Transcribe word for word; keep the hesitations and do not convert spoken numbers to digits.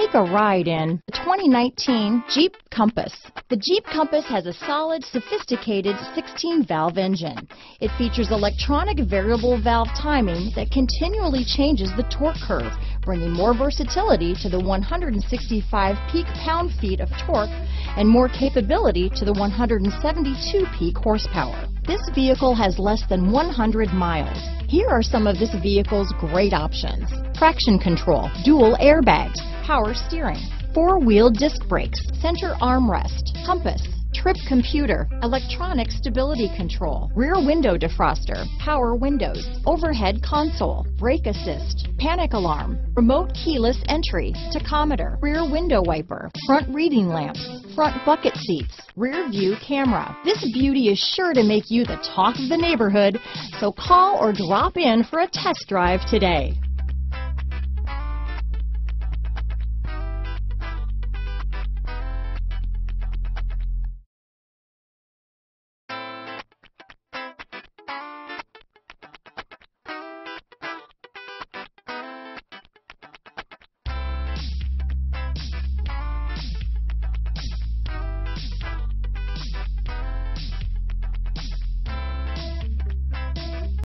Take a ride in the twenty nineteen Jeep Compass. The Jeep Compass has a solid, sophisticated sixteen valve engine. It features electronic variable valve timing that continually changes the torque curve, bringing more versatility to the one hundred sixty-five peak pound-feet of torque and more capability to the one hundred seventy-two peak horsepower. This vehicle has less than one hundred miles. Here are some of this vehicle's great options: traction control, dual airbags, power steering, four-wheel disc brakes, center armrest, compass, trip computer, electronic stability control, rear window defroster, power windows, overhead console, brake assist, panic alarm, remote keyless entry, tachometer, rear window wiper, front reading lamps, front bucket seats, rear view camera. This beauty is sure to make you the talk of the neighborhood, so call or drop in for a test drive today.